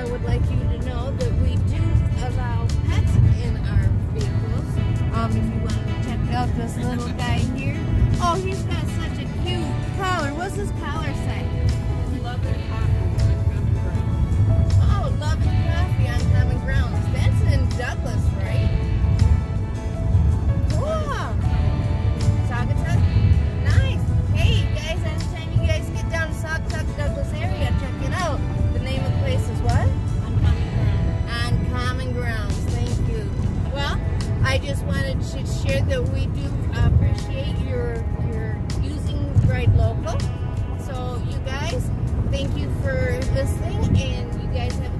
I would like you to know that we do allow pets in our vehicles. If you want to check out this little guy here. Oh, he's got such a cute collar. What's his collar say? Love and coffee on common grounds. Oh, love and coffee on common grounds. That's in Douglas, right? Cool. Saugatuck. Nice. Hey, guys, anytime you guys get down to Saugatuck, Douglas area, check it out. The name of the place is what? On Common Grounds. On Common Grounds. Thank you. Well, I just wanted to share that we do appreciate your using Ride Local. So, you guys, thank you for listening, and you guys have a